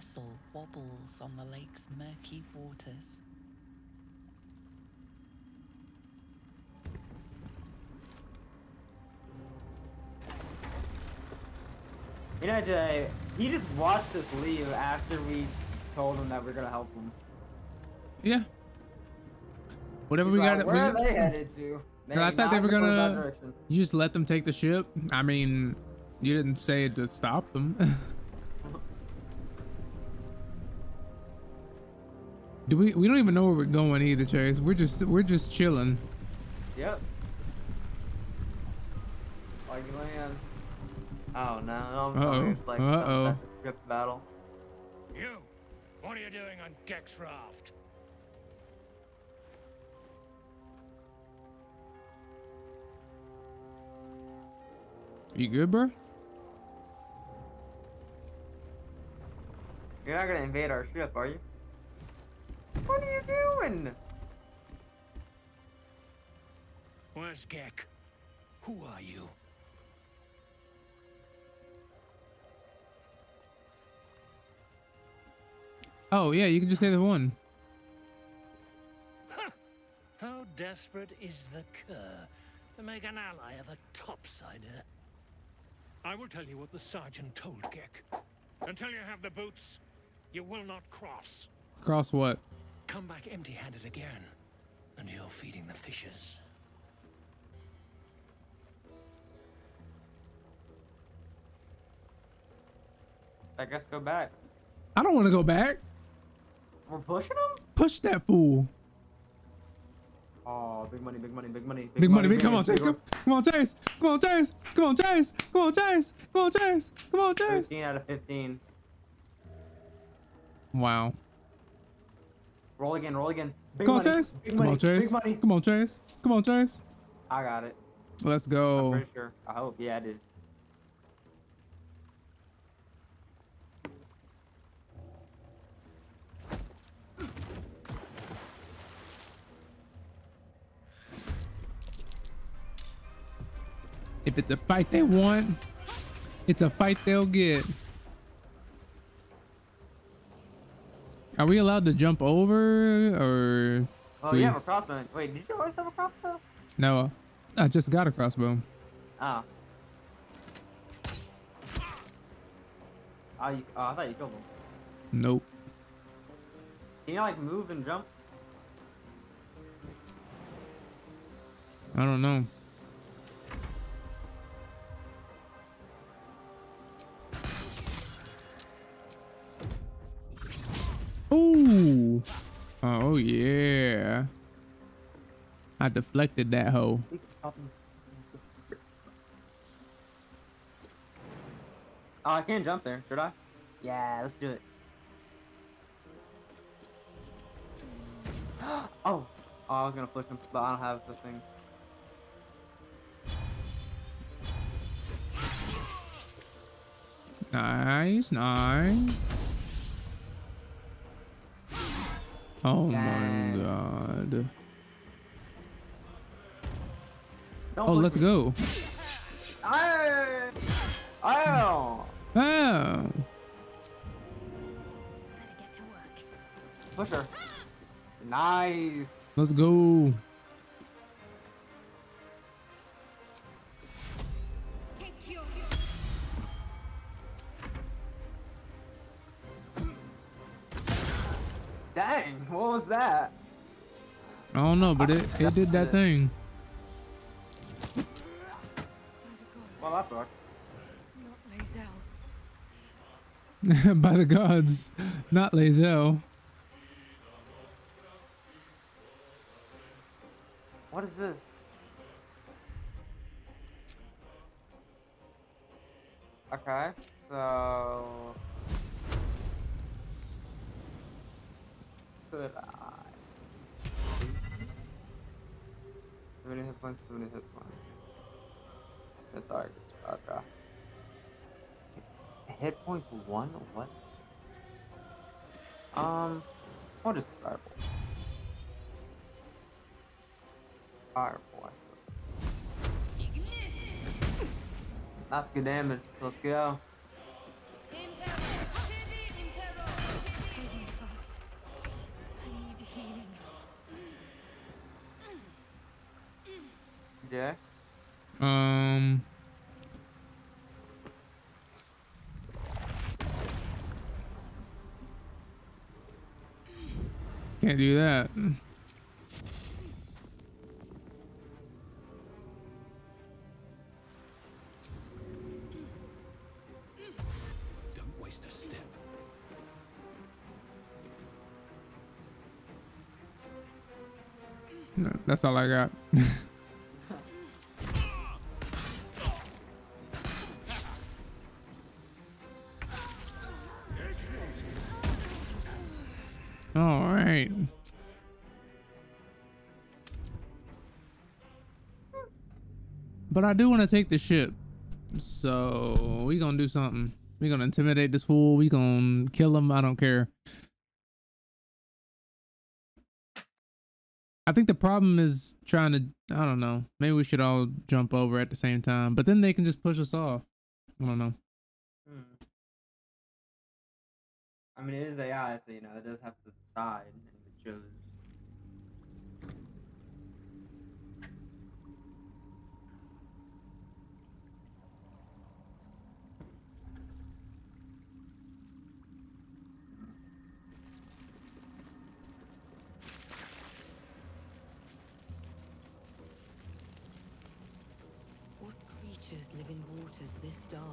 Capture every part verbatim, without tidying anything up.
vessel wobbles on the lake's murky waters. You know, Jay, he just watched us leave after we told him that we're gonna help him. Yeah. Whatever He's we like, got. Where we, are they headed to? They I thought they were gonna. You just let them take the ship. I mean, you didn't say to stop them. Do we? We don't even know where we're going either, Chase. We're just we're just chilling. Yep. Like land. Oh no! Uh-oh. Like, uh-oh. That's a script battle. You, what are you doing on Gek's raft? You good, bro? You're not gonna invade our ship, are you? What are you doing? Where's Gek? Who are you? Oh, yeah, you can just say the one. Huh. How desperate is the cur to make an ally of a topsider? I will tell you what the sergeant told Gek. Until you have the boots, you will not cross. Cross what? Come back empty-handed again, and you're feeding the fishes. I guess go back. I don't want to go back. We're pushing him? Push that fool. Oh, big money, big money, big money. Big, big money, big, come on, Chase. Come on, Chase. Come on, Chase. Come on, Chase. Come on, Chase. Come on, Chase. Come on, Chase. thirteen out of fifteen. Wow. Roll again, roll again. Big come, money. On, Chase. Big come money. on, Chase. Big money. Come on, Chase. Come on, Chase. I got it. Let's go. I'm pretty sure. I hope. Yeah, I did. If it's a fight they want, it's a fight they'll get. Are we allowed to jump over or? Oh, we... you have a crossbow. Wait, did you always have a crossbow? No, I just got a crossbow. Oh. Oh, you, oh I thought you killed him. Nope. Can you like move and jump? I don't know. Ooh. Oh, yeah. I deflected that hoe. Oh, I can't jump there. Should I? Yeah, let's do it. Oh. Oh, I was going to push him, but I don't have the thing. Nice, nice. Oh Dang. my god. Don't oh, let's me. go. I, I oh. Better get to work. Push her. Nice. Let's go. Dang, what was that? I don't know, but it, it did that thing. Well, that sucks. Not Lazel. By the gods, not Lazel. What is this? Okay, so... Could I? Too many hit points, too many hit points. That's alright. Okay. Hit points one? What? Um, I'll just fireball. Fireball. That's good damage. Let's go. In peril. Gek? Um. Can't do that. No, that's all I got. All right. But I do want to take the ship. So we gonna do something. We gonna intimidate this fool. We gonna kill him. I don't care. I think the problem is trying to, I don't know, maybe we should all jump over at the same time, but then they can just push us off. I don't know. Hmm. I mean, it is A I, so, you know, it does have to decide and choose. Live in waters this dark.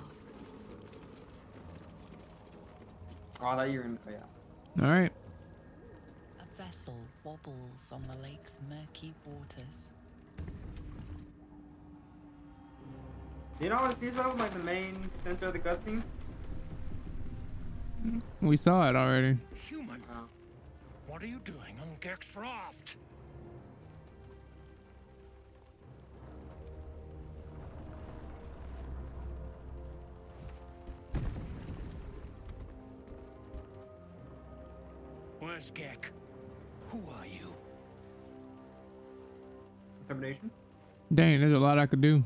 Oh, that you're in. Yeah. All right. A vessel wobbles on the lake's murky waters. You know what sees that like the main center of the cutscene? We saw it already. Human, oh. What are you doing on Gek's raft? Gek, who are you? Intimidation? Dang, there's a lot I could do.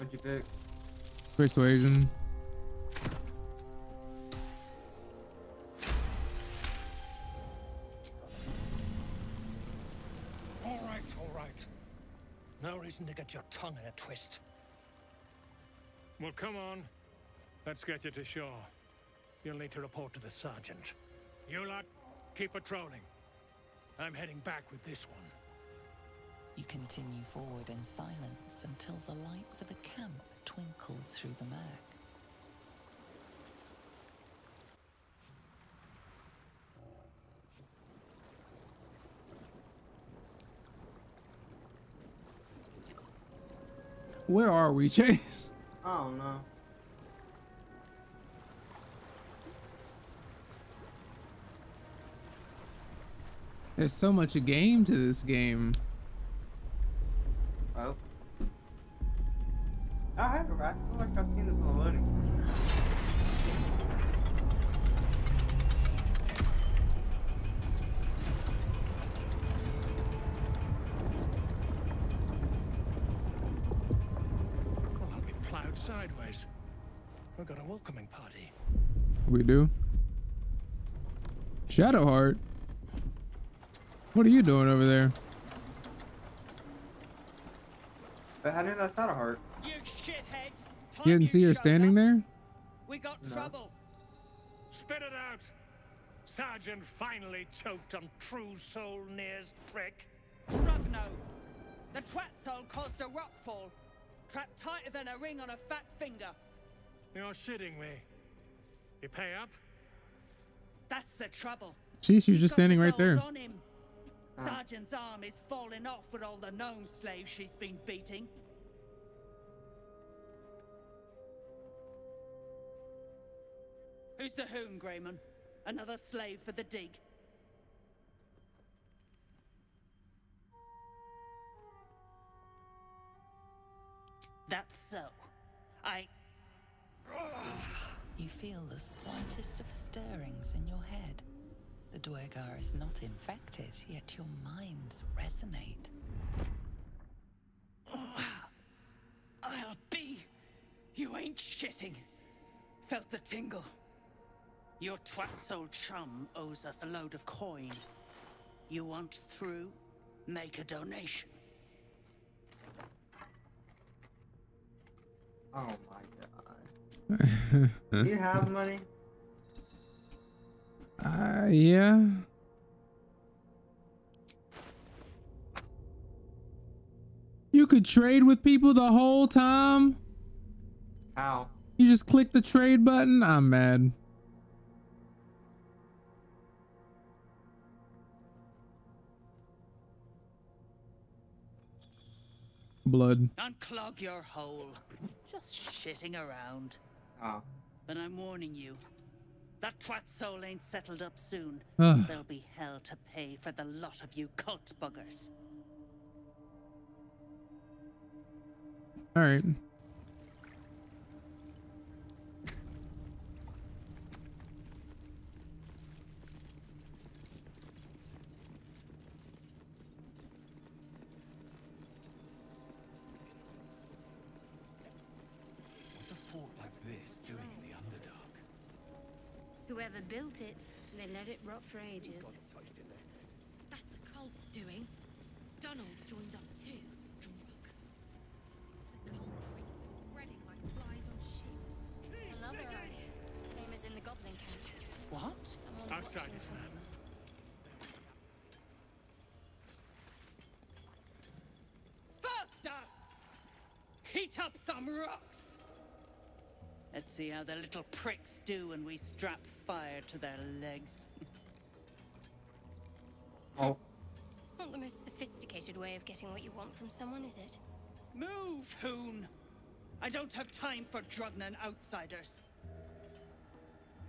What'd you pick? Persuasion. To get your tongue in a twist. Well, come on. Let's get you to shore. You'll need to report to the sergeant. You lot, keep patrolling. I'm heading back with this one. You continue forward in silence until the lights of a camp twinkle through the murk. Where are we, Chase? I don't know. There's so much a game to this game. Oh. I have a ride. I feel like I've seen this already. Sideways. We've got a welcoming party. We do. Shadowheart. What are you doing over there? But how did that Shadowheart? You shithead! Time you didn't see her standing up there? We got no. Trouble. Spit it out. Sergeant finally choked on true soul near's prick. Drugno. The twat soul caused a rockfall. Trapped tighter than a ring on a fat finger. You're shitting me. You pay up? That's the trouble. Jeez, she's just standing right there. On him. Ah. Sergeant's arm is falling off with all the gnome slaves she's been beating. Who's the hoon, Grayman? Another slave for the dig. That's so. I... You feel the slightest of stirrings in your head. The Duergar is not infected, yet your minds resonate. I'll be... You ain't shitting. felt the tingle. Your twat's old chum owes us a load of coin. You want through? Make a donation. Oh my god. Do you have money? Uh, yeah. You could trade with people the whole time? How? You just click the trade button? I'm mad. Blood. Unclog your hole. Just shitting around. Oh. But I'm warning you. That twat soul ain't settled up soon. Ugh. There'll be hell to pay for the lot of you cult buggers. Alright. Whoever built it, they let it rot for ages. That's the cult's doing. Donald joined up too. Drunk. The culprits are spreading like flies on sheep. Another eye. Same as in the goblin camp. What? Someone's outside is ma'am. Faster! Heat up some rocks! Let's see how the little pricks do when we strap fire to their legs. Oh. Not the most sophisticated way of getting what you want from someone, is it? Move, Hoon! I don't have time for Drugnan outsiders.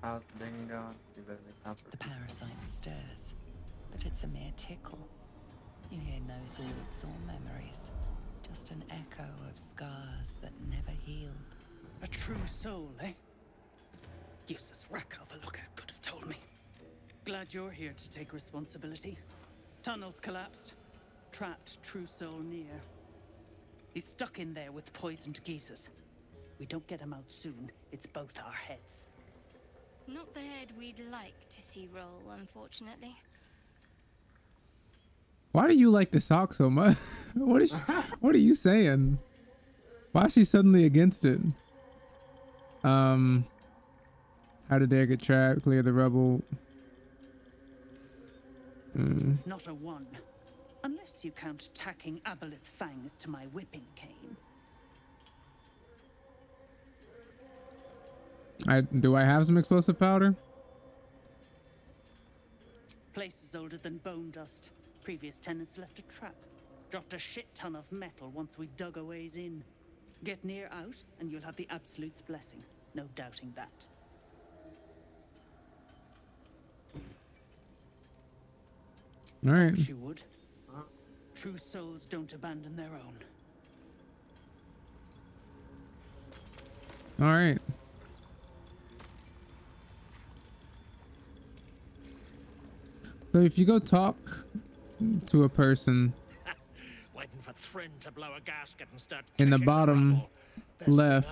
How's the thing going? The parasite stirs, but it's a mere tickle. You hear no thoughts or memories, just an echo of scars that never healed. A true soul, eh? Useless wreck of a lookout could have told me. Glad you're here to take responsibility. Tunnel's collapsed. Trapped true soul near. He's stuck in there with poisoned geezers. We don't get him out soon. It's both our heads. Not the head we'd like to see roll, unfortunately. Why do you like the sock so much? What is? What are you saying? Why is she suddenly against it? Um, how did they get trapped? Clear the rubble. Mm. Not a one, unless you count tacking Aboleth fangs to my whipping cane. I do. I have some explosive powder. Place is older than bone dust. Previous tenants left a trap. Dropped a shit ton of metal once we dug a ways in. Get near out, and you'll have the Absolute's blessing. No doubting that. All right. She would. True souls don't abandon their own. All right. So if you go talk to a person. For Thrin to blow a gasket and start in the bottom left,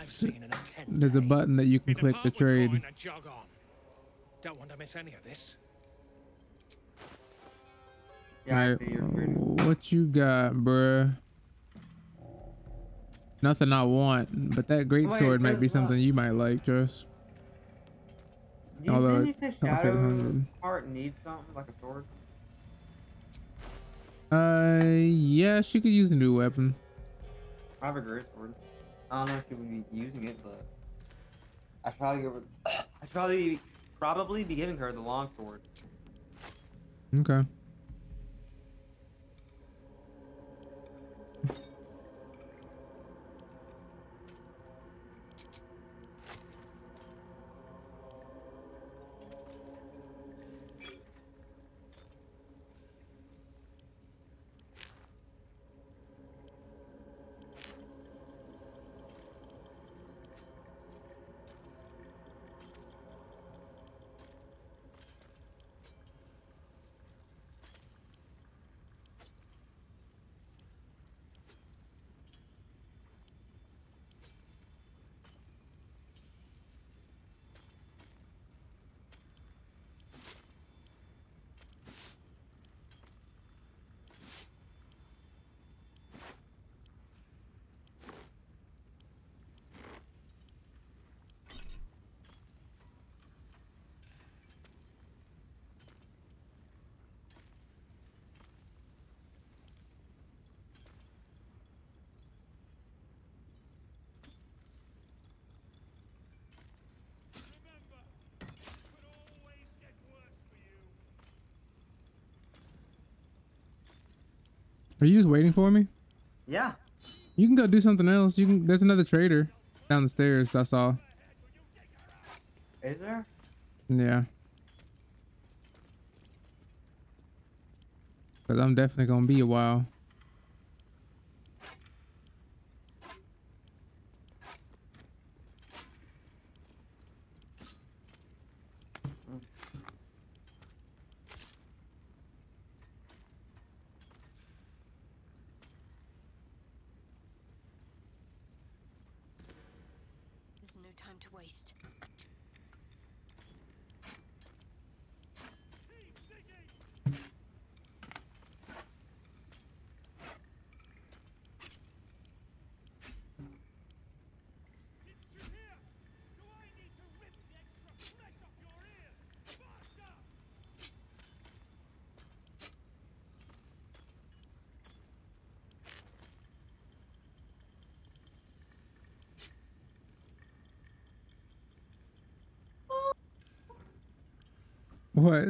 there's a button that you can click to trade. Don't want to miss any of this. Yeah, right. What you got, bruh? Nothing I want, but that great sword might be something you might like, Josh. Although it's seven hundred. Part needs something like a sword. Uh, yeah, she could use a new weapon. I have a great sword. I don't know if she would be using it, but I probably, I probably, probably be giving her the long sword. Okay. Are you just waiting for me? Yeah. You can go do something else. You can. There's another trader down the stairs I saw. Is there? Yeah. Because I'm definitely going to be a while. What?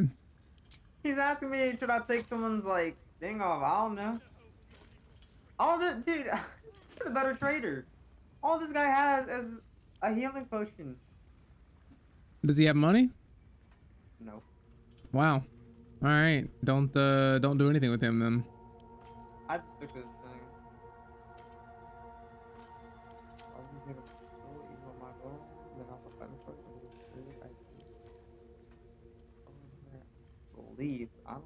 He's asking me, should I take someone's like thing off? I don't know. All the dude, you're the better trader. All this guy has is a healing potion. Does he have money? No. Wow. All right. Don't uh, don't do anything with him then. I just took this thing. Leave. I don't...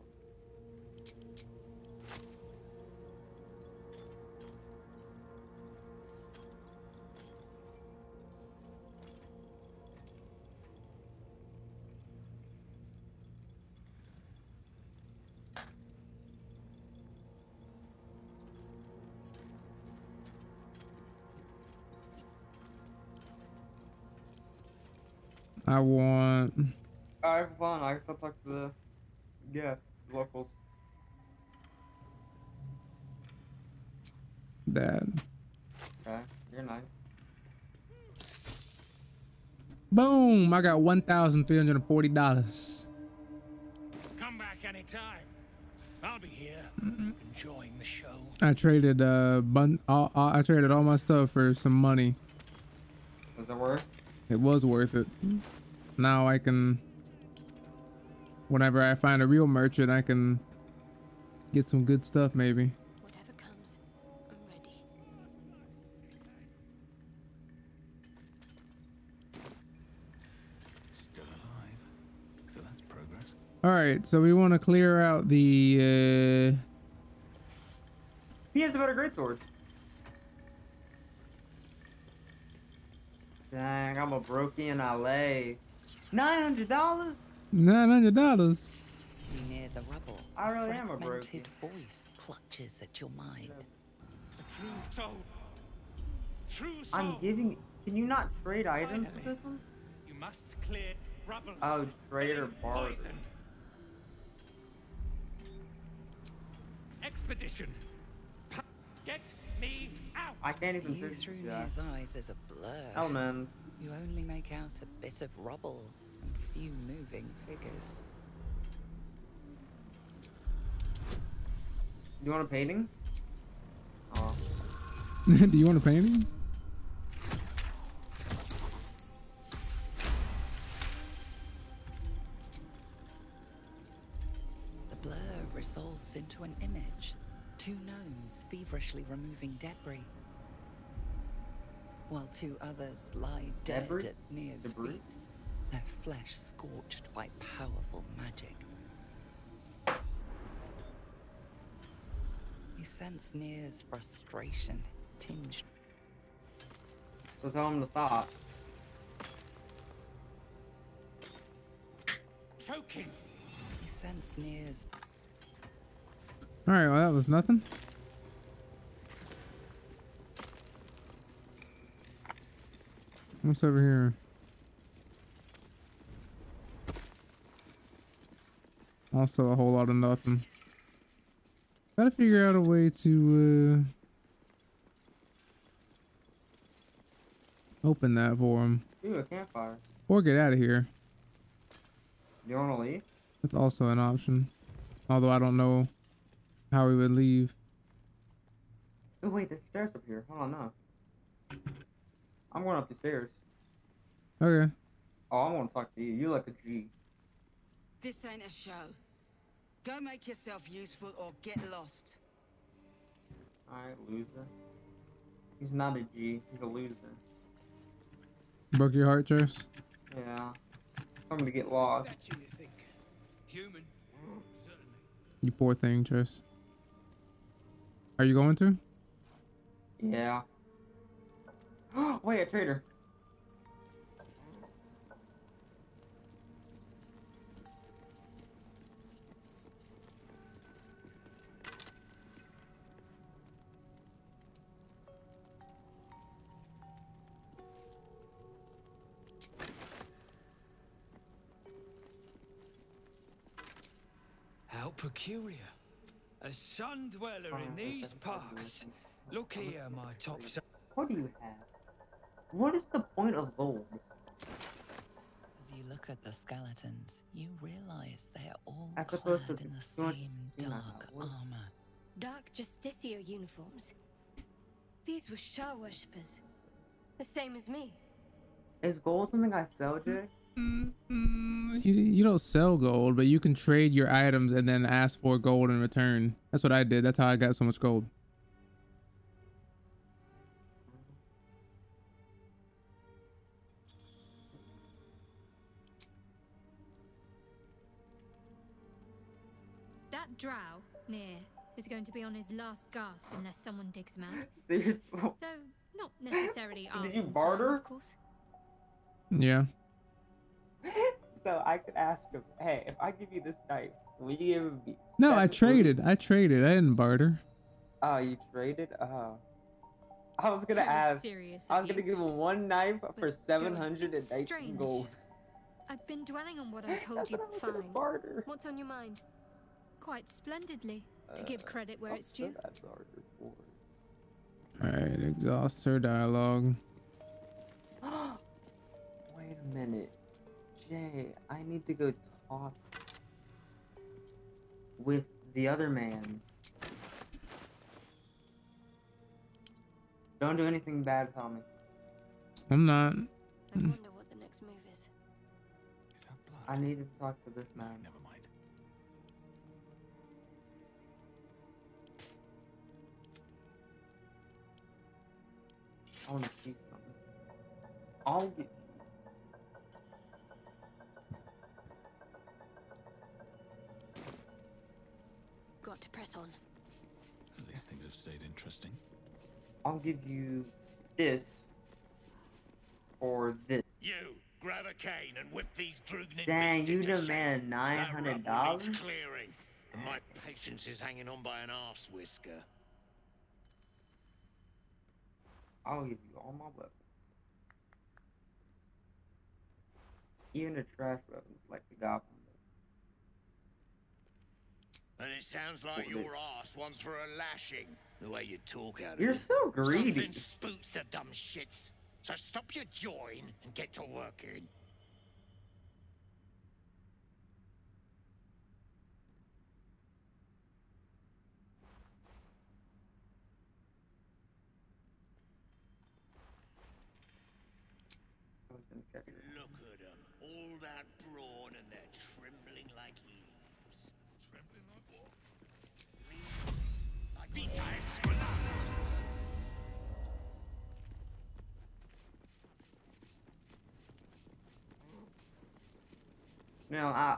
I want. Alright, fine. I guess I'll talk to the. Yes, locals. Dad. Okay, you're nice. Boom! I got one thousand three hundred and forty dollars. Come back anytime. I'll be here enjoying the show. I traded uh bun all, all, I traded all my stuff for some money. Was it worth? It was worth it. Now I can. Whenever I find a real merchant, I can get some good stuff, maybe. Whatever comes, I'm ready. Still alive, so that's progress. All right, so we want to clear out the. Uh... He has about a greatsword. Dang, I'm a brokey in L A. Nine hundred dollars. Nine hundred dollars. Near the rubble, I really am a broke. Voice clutches at your mind. True soul. True soul. I'm giving. Can you not trade items with this one? You must clear rubble. Oh, trade or barter. Expedition. Get me out. I can't even figure through his eyes as a blur. Oh man. You only make out a bit of rubble. Few moving figures. You want a painting? Oh. Do you want a painting? The blur resolves into an image. Two gnomes feverishly removing debris, while two others lie dead debris? At Nia's debris? Feet. Their flesh scorched by powerful magic. You sense Nia's frustration tinged. So tell him to stop. Choking. You sense Nia's. All right, well that was nothing. What's over here? Also a whole lot of nothing. Gotta figure out a way to uh, open that for him. Ooh, a campfire. Or get out of here. You wanna leave? That's also an option. Although I don't know how we would leave. Oh wait, there's stairs up here. Hold on, no. I'm going up the stairs. Okay. Oh, I want to talk to you. You're like a G. This ain't a show. Go make yourself useful or get lost. Alright, loser. He's not a G. He's a loser. Broke your heart, Chase? Yeah. I'm gonna get lost. Statue, you, think? Human? Certainly. You poor thing, Chase. Are you going to? Yeah. Wait, a traitor. How peculiar. A sun dweller in these parks. Look here, my top son. What do you have? What is the point of gold? As you look at the skeletons, you realize they are all clad in the same dark armor. Dark Justicia uniforms. These were Shah worshippers. The same as me. Is gold something I sell, Jay? You, you don't sell gold, but you can trade your items and then ask for gold in return. That's what I did. That's how I got so much gold. That drow near is going to be on his last gasp unless someone digs him out. Seriously? Though not necessarily our Did you barter? Of course. Yeah. So I could ask him, hey, if I give you this knife, will you give me? No, I traded. I traded. I didn't barter. Oh, you traded? Oh. I was gonna ask. Serious I was gonna give him one knife for seven hundred and nineteen gold. I've been dwelling on what I told you. Fine. Barter. What's on your mind? Quite splendidly, to give credit where uh, it's due. All right, exhaust her dialogue. Wait a minute. Jay, I need to go talk with the other man. Don't do anything bad, Tommy. I'm not. I wonder what the next move is. Is that blood? I need to talk to this man. Never mind. I want to see something. I'll get. Got to press on. At least things have stayed interesting. I'll give you this or this. You grab a cane and whip these drugnin. Dang, you demand nine hundred dollars. Clearing, and my patience is hanging on by an arse whisker. I'll give you all my weapons, even the trash weapons like the goblin. And it sounds like your ass wants for a lashing, the way you talk out of it. You're so greedy. Something spooks the dumb shits. So stop your jawing and get to working. Look at them, all that brawn, and they're trembling like you. You know, I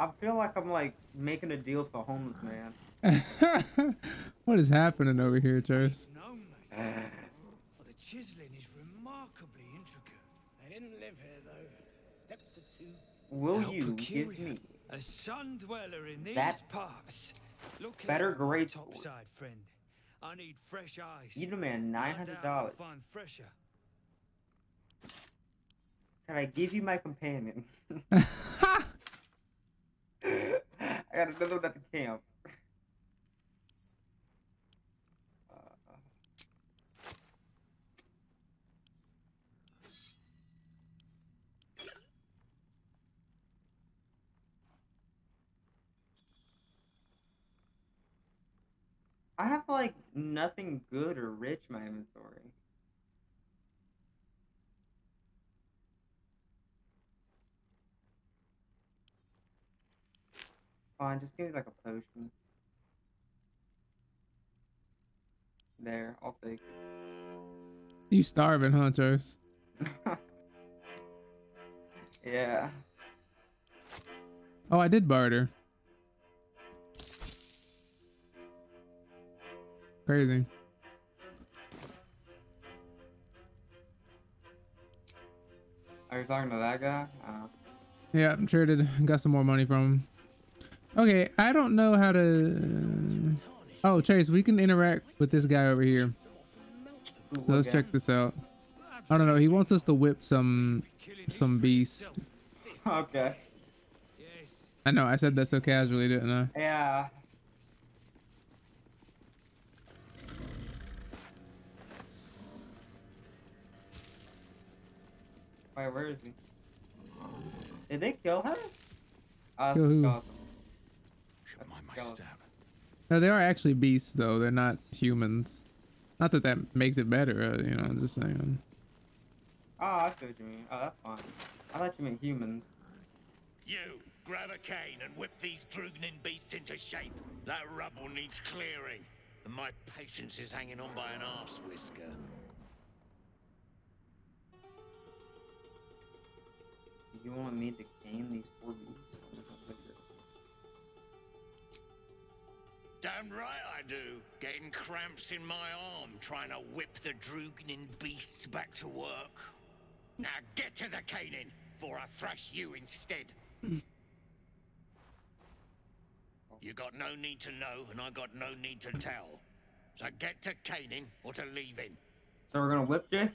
I feel like I'm like making a deal with the homeless man. What is happening over here, Chase? Uh, the chiseling is remarkably intricate. They didn't live here though. Steps are too. Will How you peculiar. give me a sun dweller in these parks? Look better grade top side friend. I need fresh eyes. You demand nine hundred dollars. Find fresher. Can I give you my companion? I got another one at the camp. Uh, I have, like, nothing good or rich in my inventory. Fine, just give me, like, a potion. There, I'll take it. You starving, hunters. Yeah. Oh, I did barter. Crazy. Are you talking to that guy? Uh. Yeah, I'm sure did. Got some more money from him. Okay, I don't know how to... Oh, Chase, we can interact with this guy over here. So let's check this out. I don't know. He wants us to whip some some beast. Okay. I know. I said that so casually, didn't I? Yeah. Wait, where is he? Did they kill her? Uh, kill who? My stab. No, they are actually beasts, though. They're not humans. Not that that makes it better, you know, I'm just saying. Oh, I see what you mean. Oh, that's fine. I thought you meant humans. You, grab a cane and whip these drugnin beasts into shape. That rubble needs clearing. And my patience is hanging on by an arse whisker. You want me to cane these poor beasts? Damn right I do. Getting cramps in my arm trying to whip the drugnin beasts back to work. Now get to the caning, for I thrash you instead. You got no need to know, and I got no need to tell. So get to caning or to leaving. So we're gonna whip you?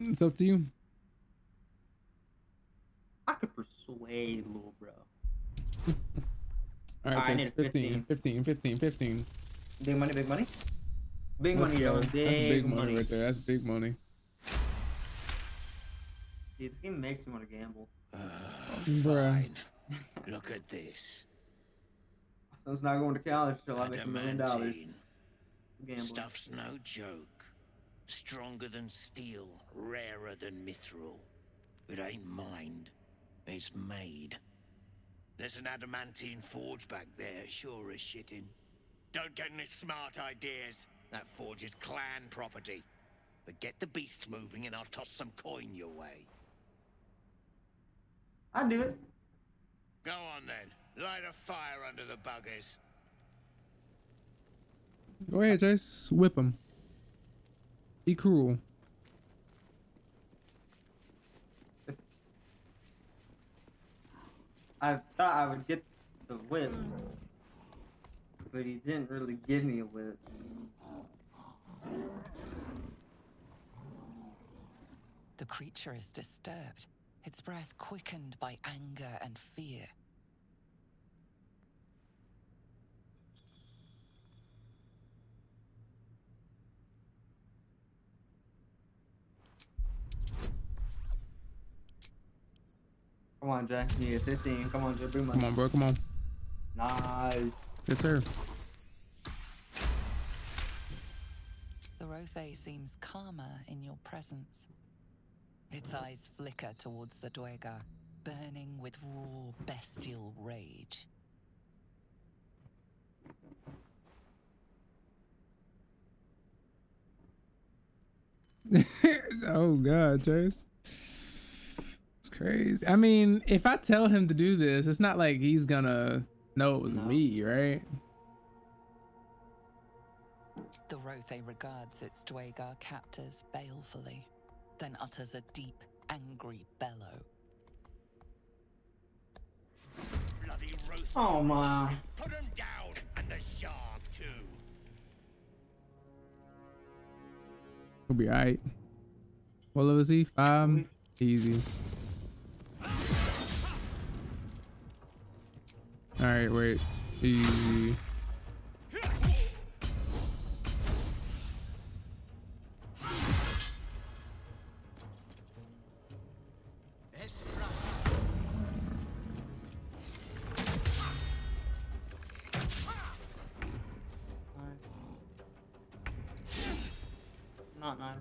It's up to you. I could persuade, little bro. All right, I need fifteen, fifteen, fifteen, fifteen. Big money, big money. Big Let's money, yo. Big, That's big money. money right there. That's big money. Dude, this game makes me want to gamble. Uh, Fine. Look at this. My son's not going to college till I make a million dollars. Stuff's no joke. Stronger than steel, rarer than mithril. It ain't mined. It's made. There's an adamantine forge back there, sure as shitting. Don't get any smart ideas. That forge is clan property. But get the beasts moving and I'll toss some coin your way. I'll do it. Go on then. Light a fire under the buggers. Go ahead, Chase. Whip them. Be cruel. I thought I would get the whip, but he didn't really give me a whip. The creature is disturbed, its breath quickened by anger and fear. Come on, Jay. Yeah, fifteen. Come on, Jay. Bring Come on, bro. Come on. Nice. Yes, sir. The Rothe seems calmer in your presence. Its eyes flicker towards the Duergar, burning with raw, bestial rage. Oh, God, Chase. Crazy. I mean, if I tell him to do this, it's not like he's gonna know it was no. me, right? The Rothe regards its Duergar captors balefully, then utters a deep, angry bellow. Bloody Rothe. Oh my! Put him down, and the shark too. We'll be alright. What level is he? Um, easy. All right, wait. Easy. can't now.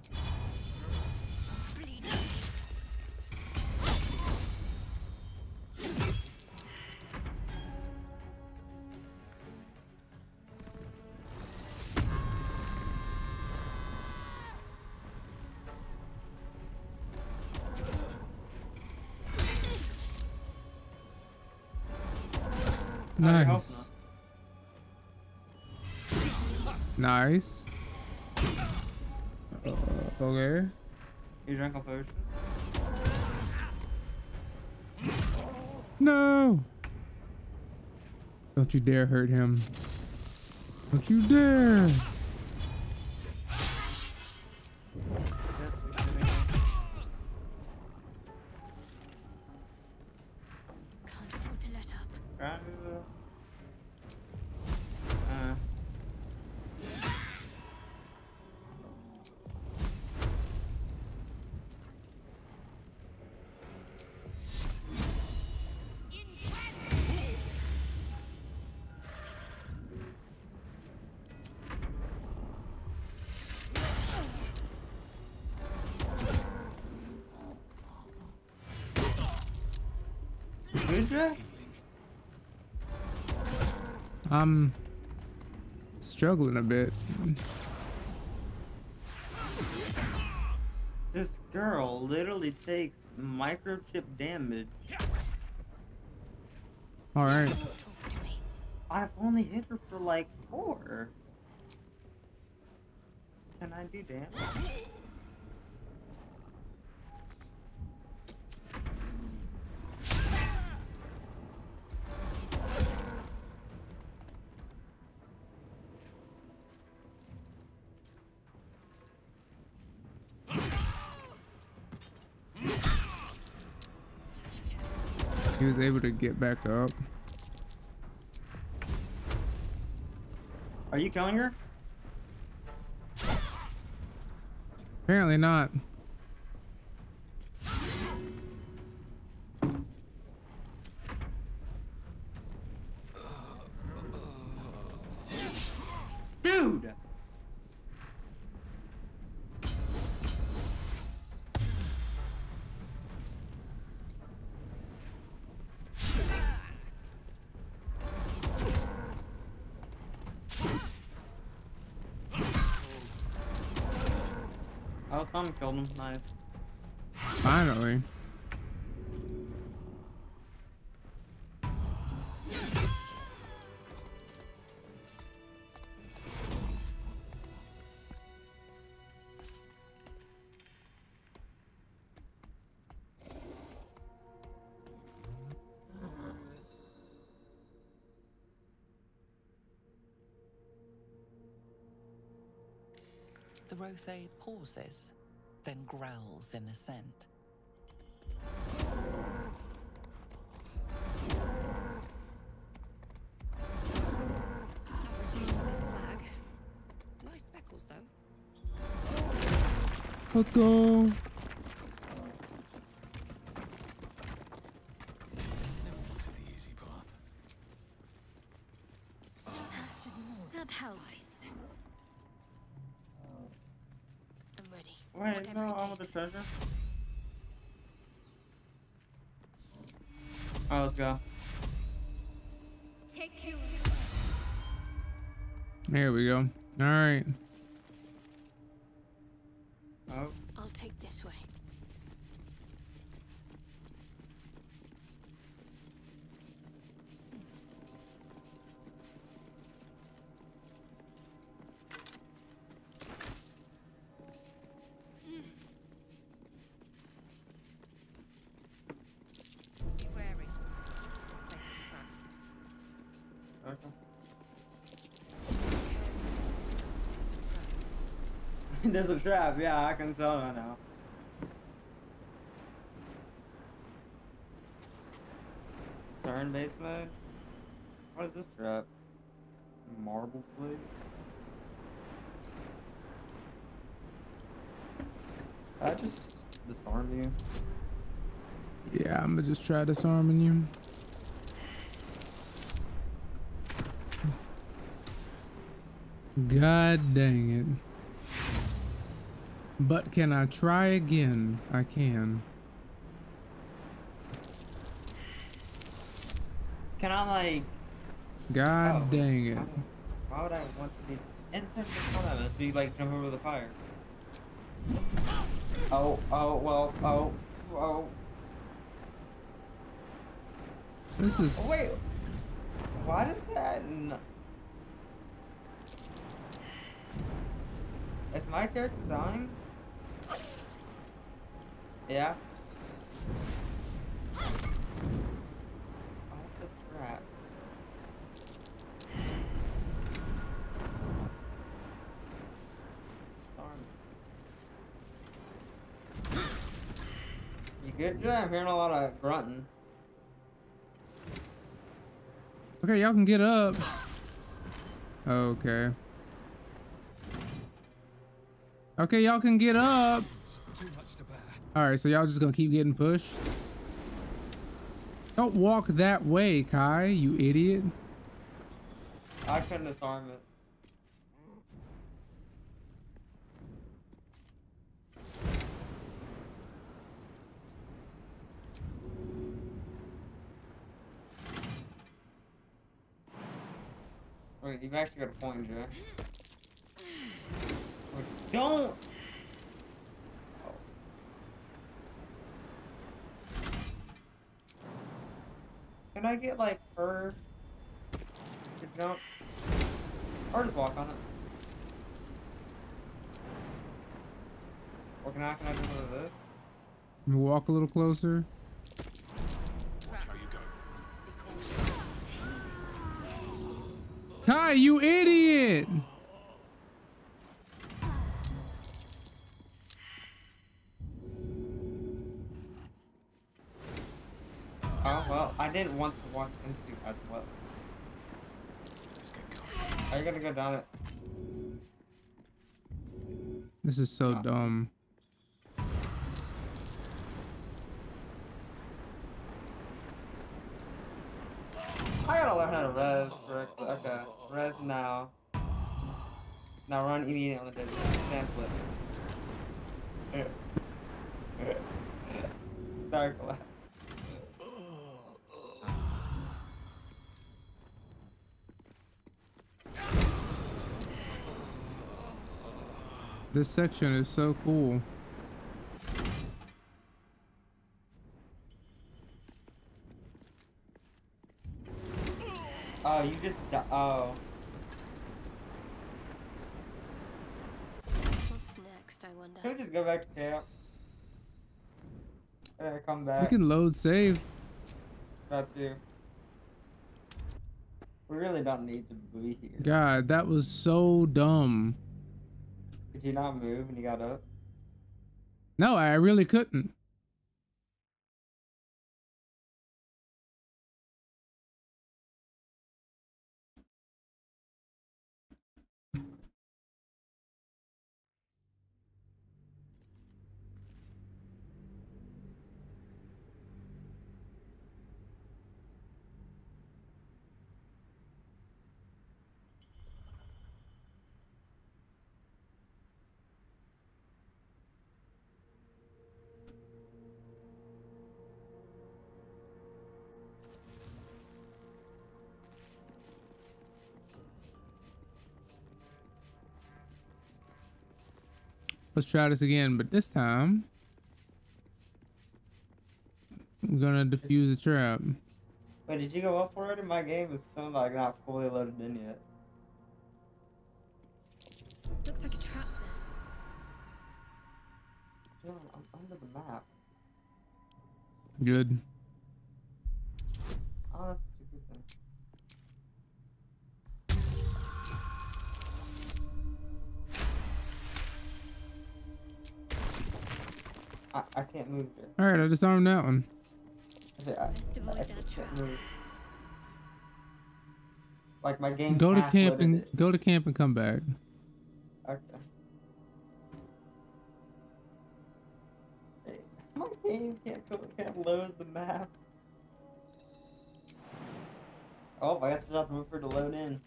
Nice. Nice. Uh, okay. You drank a potion. No! Don't you dare hurt him. Don't you dare! I'm struggling a bit. This girl literally takes microchip damage. All right. I've only hit her for like four. Can I do damage? He was able to get back up. Are you killing her? Apparently not. Dude! Someone killed him. Nice. Finally. The Rothe pauses, then growls in assent. Nice speckles, though. Let's go. Treasure. Alright, let's go. Here we go. Alright. Oh. I'll take this way. There's a trap, yeah, I can tell right now. Turn base mode? What is this trap? Marble plate? I just disarm you. Yeah, I'm gonna just try disarming you. God dang it. But can I try again? I can. Can I like... God oh, dang it. Why would I want to be instant in front of us? Do you like jump over the fire? Oh, oh, well, oh, oh. This is... Oh, wait. Why did that... No... Is my character dying? Yeah. Oh, that's a trap. Darn. You good, Jay? I'm hearing a lot of grunting. Okay, y'all can get up. Okay. Okay, y'all can get up. Too much to bear. All right, so y'all just gonna keep getting pushed. Don't walk that way, Kai, you idiot. I couldn't disarm it. Wait, you've actually got a point, Jay. Don't! Oh. Can I get like her to jump? Or just walk on it? Or can I, can I do one of this? Walk a little closer. Watch how you go. Kai, you idiot! I didn't want to walk into as well. Are you gonna go down it? This is so oh. dumb. I gotta learn how to res correctly. Okay, res now. Now run immediately on the dead stand flip. Sorry for that. This section is so cool. Oh, you just di- oh. What's next, I wonder? Can we just go back to camp? Uh, come back. We can load save. That's you. We really don't need to be here. God, that was so dumb. Did you not move when you got up? No, I really couldn't. Let's try this again, but this time I'm gonna defuse the trap. Wait, did you go up for it? My game is still like not fully loaded in yet. Looks like a trap. No, I'm under the map. Good. Oh, that's a good thing. I, I can't move it. All right, I disarmed that one. I, I, I, I can't move. Like my game. Go to camp and it. go to camp and come back. Okay. Hey, my game can't can't load the map. Oh, I guess I have to move for to load in.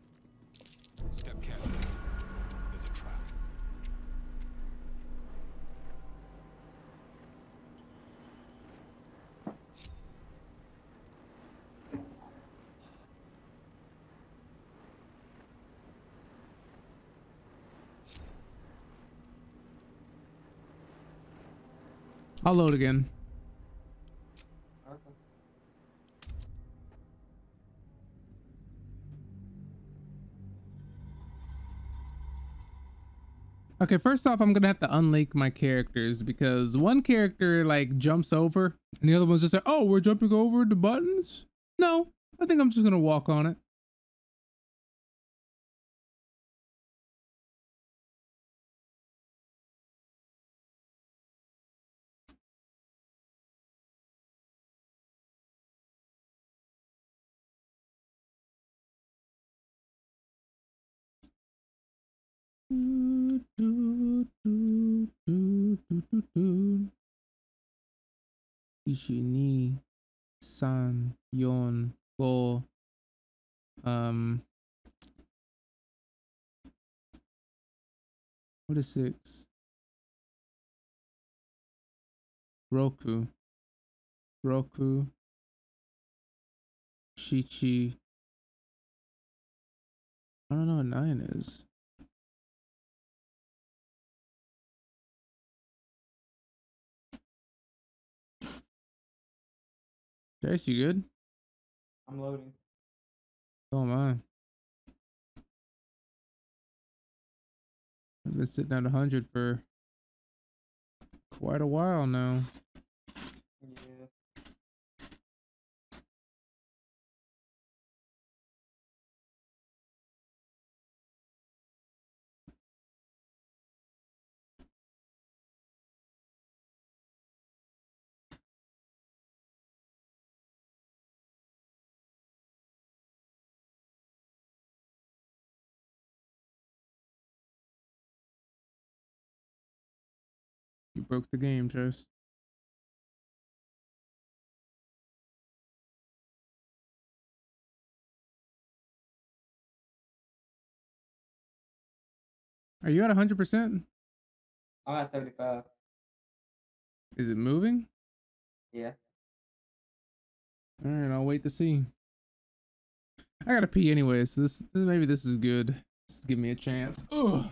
Step carefully. There's a trap. I'll load again. Okay. Okay, first off, I'm gonna have to unlink my characters because one character like jumps over and the other one's just like, oh, we're jumping over the buttons? No, I think I'm just gonna walk on it. Do, do, do, do, do, do. Ishi ni san yon go um what is six roku roku shichi. I don't know what nine is. Chase, you good? I'm loading. Oh my. I've been sitting at one hundred for quite a while now. Yeah. You broke the game, Chase. Are you at one hundred percent? I'm at seventy-five. Is it moving? Yeah. All right, I'll wait to see. I gotta pee anyway, so this maybe this is good. Just give me a chance. Ugh.